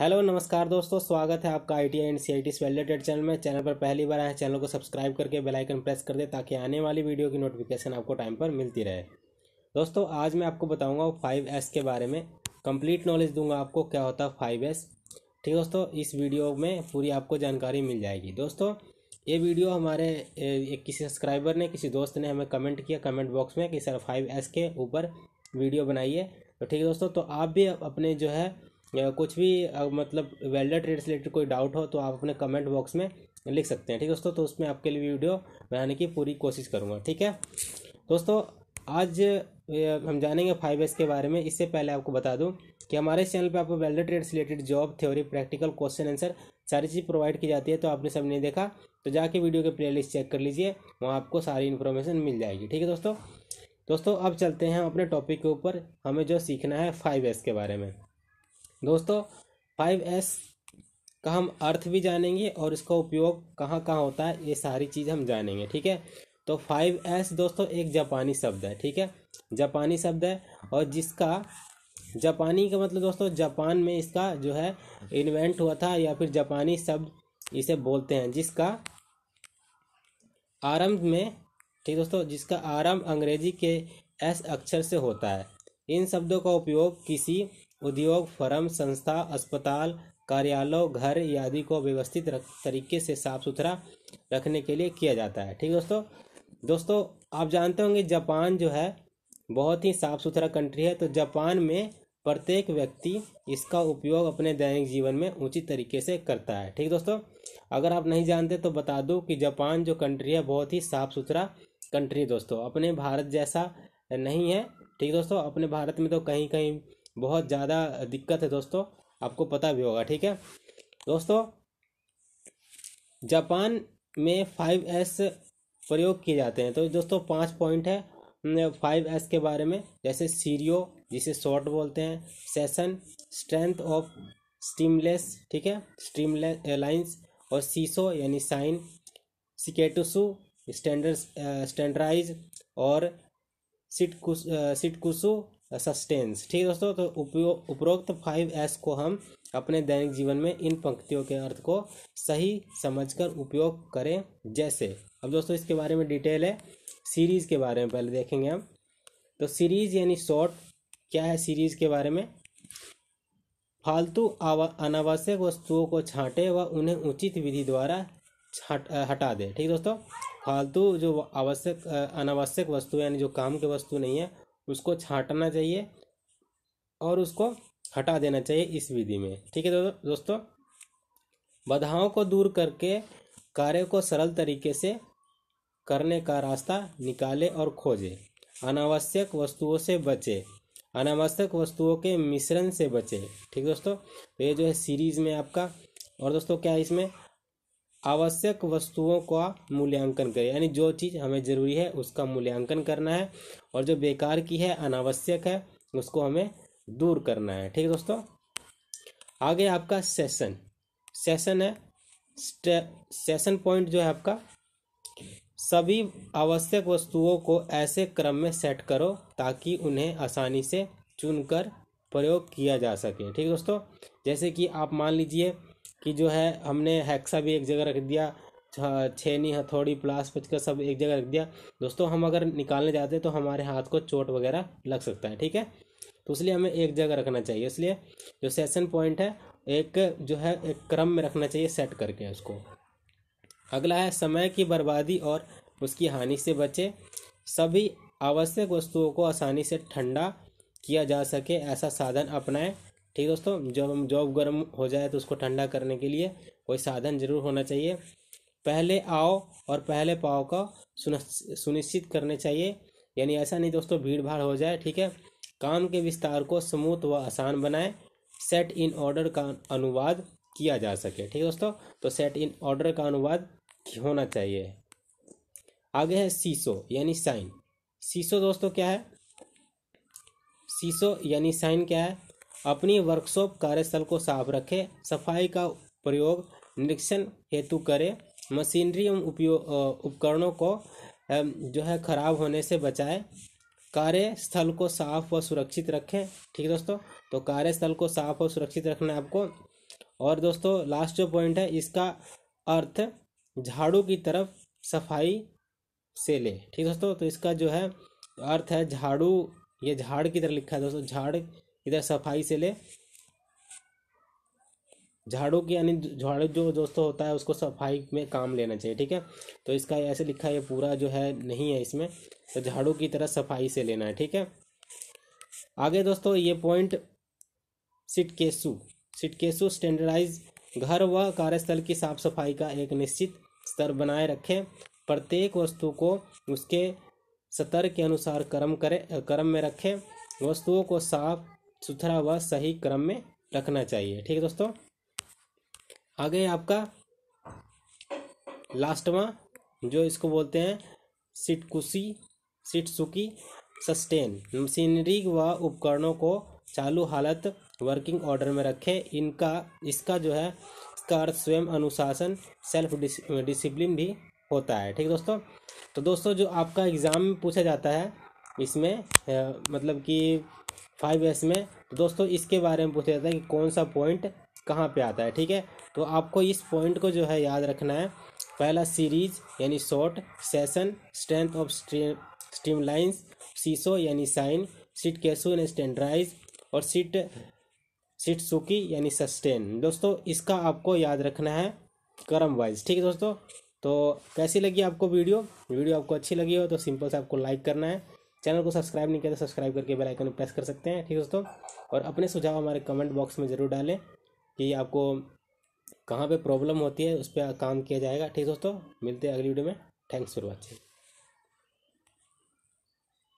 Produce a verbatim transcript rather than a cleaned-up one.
Hello नमस्कार दोस्तों, स्वागत है आपका I T I and C I T से वेल्डेटेड चैनल में। चैनल पर पहली बार आए चैनल को सब्सक्राइब करके बेल आइकन प्रेस कर दे ताकि आने वाली वीडियो की नोटिफिकेशन आपको टाइम पर मिलती रहे। दोस्तों आज मैं आपको बताऊंगा फाइव एस के बारे में, कंप्लीट नॉलेज दूंगा आपको क्या होता है फाइव एस। ठीक दोस्तों, इस वीडियो में पूरी आपको जानकारी मिल जाएगी। दोस्तों ये वीडियो हमारे एक किसी सब्सक्राइबर ने, किसी दोस्त ने हमें कमेंट किया कमेंट बॉक्स में कि सर फाइव एस के ऊपर वीडियो बनाइए। तो ठीक है दोस्तों, तो आप भी अपने जो है कुछ भी मतलब वेल्डर ट्रेड से रिलेटेड कोई डाउट हो तो आप अपने कमेंट बॉक्स में लिख सकते हैं। ठीक है दोस्तों, तो उसमें आपके लिए वीडियो बनाने की पूरी कोशिश करूँगा। ठीक है दोस्तों, आज हम जानेंगे फाइव एस के बारे में। इससे पहले आपको बता दूं कि हमारे चैनल पे आपको वेल्डर ट्रेड से related job, theory, practical, question answer सारी चीज़ प्रोवाइड की जाती है। तो आपने सब नहीं देखा तो जाके वीडियो के प्लेलिस्ट चेक कर लीजिए, वहाँ आपको सारी इन्फॉर्मेशन मिल जाएगी। ठीक है दोस्तों दोस्तों अब चलते हैं अपने टॉपिक के ऊपर। हमें जो सीखना है फाइव एस के बारे में। दोस्तों फाइव एस का हम अर्थ भी जानेंगे और इसका उपयोग कहाँ कहाँ होता है ये सारी चीज़ हम जानेंगे। ठीक है, तो फाइव एस दोस्तों एक जापानी शब्द है। ठीक है, जापानी शब्द है और जिसका जापानी का मतलब दोस्तों जापान में इसका जो है इन्वेंट हुआ था या फिर जापानी शब्द इसे बोलते हैं, जिसका आरंभ में, ठीक दोस्तों, जिसका आरंभ अंग्रेजी के एस अक्षर से होता है। इन शब्दों का उपयोग किसी उद्योग, फर्म, संस्था, अस्पताल, कार्यालय, घर आदि को व्यवस्थित तरीके से साफ सुथरा रखने के लिए किया जाता है। ठीक दोस्तों दोस्तों आप जानते होंगे जापान जो है बहुत ही साफ सुथरा कंट्री है। तो जापान में प्रत्येक व्यक्ति इसका उपयोग अपने दैनिक जीवन में उचित तरीके से करता है। ठीक दोस्तों, अगर आप नहीं जानते तो बता दूं कि जापान जो कंट्री है बहुत ही साफ सुथरा कंट्री दोस्तों, अपने भारत जैसा नहीं है। ठीक दोस्तों, अपने भारत में तो कहीं कहीं बहुत ज़्यादा दिक्कत है दोस्तों, आपको पता भी होगा। ठीक है दोस्तों, जापान में फाइव एस प्रयोग किए जाते हैं। तो दोस्तों पांच पॉइंट है फाइव एस के बारे में, जैसे सीरियो जिसे शॉर्ट बोलते हैं, सेशन, स्ट्रेंथ ऑफ स्टीमलेस, ठीक है, स्टीमलेस एयरलाइंस, और सीसो यानी साइन, सिकेटुसु स्टैंडर्ड स्टैंडराइज, और सिटकुस सिटकुसु सस्टेंस। ठीक है दोस्तों, तो उपयोग उपरोक्त फाइव एस को हम अपने दैनिक जीवन में इन पंक्तियों के अर्थ को सही समझकर उपयोग करें। जैसे अब दोस्तों इसके बारे में डिटेल है। सीरीज़ के बारे में पहले देखेंगे हम। तो सीरीज़ यानी शॉर्ट, क्या है सीरीज़ के बारे में? फालतू अनावश्यक वस्तुओं को छांटे व उन्हें उचित विधि द्वारा छाट हटा दे। ठीक दोस्तों, फालतू जो आवश्यक अनावश्यक वस्तु यानी जो काम की वस्तु नहीं है उसको छांटना चाहिए और उसको हटा देना चाहिए इस विधि में। ठीक है दोस्तों, बाधाओं को दूर करके कार्य को सरल तरीके से करने का रास्ता निकाले और खोजे। अनावश्यक वस्तुओं से बचे, अनावश्यक वस्तुओं के मिश्रण से बचे। ठीक दोस्तों, तो ये जो है सीरीज में आपका। और दोस्तों क्या है इसमें? आवश्यक वस्तुओं का मूल्यांकन करें, यानी जो चीज़ हमें ज़रूरी है उसका मूल्यांकन करना है और जो बेकार की है, अनावश्यक है, उसको हमें दूर करना है। ठीक है दोस्तों, आगे आपका सेशन सेशन है। सेशन पॉइंट जो है आपका, सभी आवश्यक वस्तुओं को ऐसे क्रम में सेट करो ताकि उन्हें आसानी से चुनकर प्रयोग किया जा सके। ठीक है दोस्तों, जैसे कि आप मान लीजिए कि जो है हमने हेक्सा भी एक जगह रख दिया, छेनी, हथौड़ी, प्लास, पचका सब एक जगह रख दिया। दोस्तों हम अगर निकालने जाते तो हमारे हाथ को चोट वगैरह लग सकता है। ठीक है, तो इसलिए हमें एक जगह रखना चाहिए। इसलिए जो सेशन पॉइंट है एक जो है एक क्रम में रखना चाहिए सेट करके उसको। अगला है समय की बर्बादी और उसकी हानि से बचे। सभी आवश्यक वस्तुओं को आसानी से ठंडा किया जा सके ऐसा साधन अपनाएं। ठीक है दोस्तों, जब हम जॉब गर्म हो जाए तो उसको ठंडा करने के लिए कोई साधन जरूर होना चाहिए। पहले आओ और पहले पाओ का सुनिश्चित करने चाहिए, यानी ऐसा नहीं दोस्तों भीड़ भाड़ हो जाए। ठीक है, काम के विस्तार को स्मूथ व आसान बनाएं। सेट इन ऑर्डर का अनुवाद किया जा सके। ठीक है दोस्तों, तो सेट इन ऑर्डर का अनुवाद होना चाहिए। आगे है सीसो यानी साइन। सीसो दोस्तों क्या है? सीसो यानी साइन क्या है? अपनी वर्कशॉप कार्यस्थल को साफ रखें, सफाई का प्रयोग निरीक्षण हेतु करें, मशीनरी एवं उपयोग उपकरणों को जो है खराब होने से बचाएं, कार्यस्थल को साफ व सुरक्षित रखें। ठीक है दोस्तों, तो कार्यस्थल को साफ और सुरक्षित रखना है आपको। और दोस्तों लास्ट जो पॉइंट है इसका अर्थ झाड़ू की तरफ सफाई से ले। ठीक दोस्तों, तो इसका जो है अर्थ है झाड़ू, ये झाड़ की तरह लिखा है दोस्तों, झाड़ इधर सफाई से ले, झाड़ू की यानी झाड़ू जो दोस्तों होता है उसको सफाई में काम लेना चाहिए। ठीक है, तो इसका ऐसे लिखा है, ये पूरा जो है नहीं है इसमें, तो झाड़ू की तरह सफाई से लेना है। ठीक है, आगे दोस्तों ये पॉइंट सिटकेशु, सिटकेशु स्टैंडर्डाइज घर व कार्यस्थल की साफ सफाई का एक निश्चित स्तर बनाए रखें, प्रत्येक वस्तु को उसके स्तर के अनुसार क्रम करें क्रम में रखें, वस्तुओं को साफ सुथरा व सही क्रम में रखना चाहिए। ठीक है दोस्तों, आगे आपका लास्टवा जो इसको बोलते हैं सिटकुशी, सिटसुकी सस्टेन, मशीनरी व उपकरणों को चालू हालत वर्किंग ऑर्डर में रखें, इनका इसका जो है इसका अर्थ स्वयं अनुशासन सेल्फ डिसिप्लिन भी होता है। ठीक दोस्तों, तो दोस्तों जो आपका एग्ज़ाम में पूछा जाता है इसमें ए, मतलब कि फाइव एस में, तो दोस्तों इसके बारे में पूछा जाता है कि कौन सा पॉइंट कहाँ पे आता है। ठीक है, तो आपको इस पॉइंट को जो है याद रखना है। पहला सीरीज यानी short, session strength of stream lines, सीसो यानी साइन, सीट कैसो यानी स्टैंडराइज और सीट सीट सुकी यानी सस्टेन। दोस्तों इसका आपको याद रखना है क्रम वाइज। ठीक है दोस्तों, तो कैसी लगी आपको वीडियो वीडियो आपको अच्छी लगी हो तो सिंपल से आपको लाइक करना है, चैनल को सब्सक्राइब नहीं किया तो सब्सक्राइब करके बेल आइकन प्रेस कर सकते हैं। ठीक है दोस्तों, और अपने सुझाव हमारे कमेंट बॉक्स में ज़रूर डालें कि आपको कहाँ पे प्रॉब्लम होती है, उस पर काम किया जाएगा। ठीक है दोस्तों, मिलते हैं अगली वीडियो में। Thanks for watching.